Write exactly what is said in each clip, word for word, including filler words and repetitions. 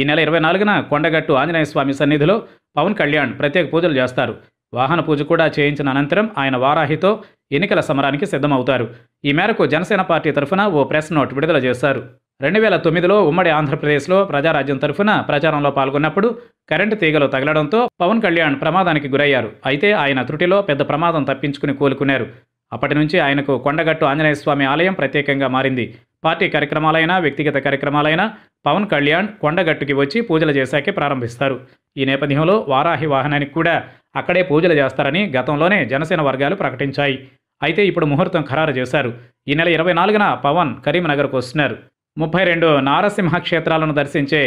ఈ నెల ఇరవై నాలుగున కొండగట్టు ఆంజనేయ స్వామి సన్నిధిలో పవన్ కళ్యాణ్ ప్రత్యేక పూజలు చేస్తారు. వాహన పూజ కూడా చేయించిన అనంతరం ఆయన వారాహితో ఎన్నికల సమరానికి సిద్ధమవుతారు. ఈ మేరకు జనసేన పార్టీ తరఫున ఓ ప్రెస్ నోట్ విడుదల చేశారు. రెండు వేల తొమ్మిదిలో ఉమ్మడి ఆంధ్రప్రదేశ్లో ప్రజారాజ్యం తరఫున ప్రచారంలో పాల్గొన్నప్పుడు కరెంటు తీగలు తగలడంతో పవన్ కళ్యాణ్ ప్రమాదానికి గురయ్యారు. అయితే ఆయన త్రుటిలో పెద్ద ప్రమాదం తప్పించుకుని కోలుకున్నారు. అప్పటి నుంచి ఆయనకు కొండగట్టు ఆంజనేయ స్వామి ఆలయం ప్రత్యేకంగా మారింది. పార్టీ కార్యక్రమాలైనా వ్యక్తిగత కార్యక్రమాలైనా పవన్ కళ్యాణ్ కొండగట్టుకి వచ్చి పూజలు చేశాకే ప్రారంభిస్తారు. ఈ నేపథ్యంలో వారాహి వాహనానికి కూడా అక్కడే పూజలు చేస్తారని గతంలోనే జనసేన వర్గాలు ప్రకటించాయి. అయితే ఇప్పుడు ముహూర్తం ఖరారు చేశారు. ఈ నెల ఇరవై నాలుగున పవన్ కరీంనగర్కు వస్తున్నారు. ముప్పై రెండు నారసింహ క్షేత్రాలను దర్శించే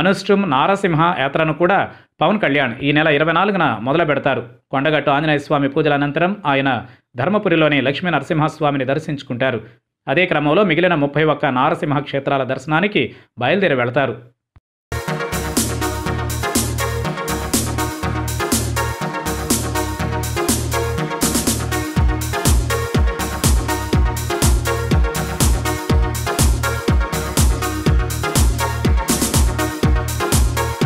అనుష్ఠుం నారసింహ యాత్రను కూడా పవన్ కళ్యాణ్ ఈ నెల ఇరవై నాలుగున మొదలు పెడతారు. కొండగట్టు ఆంజనేయ స్వామి పూజల అనంతరం ఆయన ధర్మపురిలోని లక్ష్మీ నరసింహస్వామిని దర్శించుకుంటారు. అదే క్రమంలో మిగిలిన ముప్పై ఒక్క నారసింహ క్షేత్రాల దర్శనానికి బయలుదేరి వెళతారు.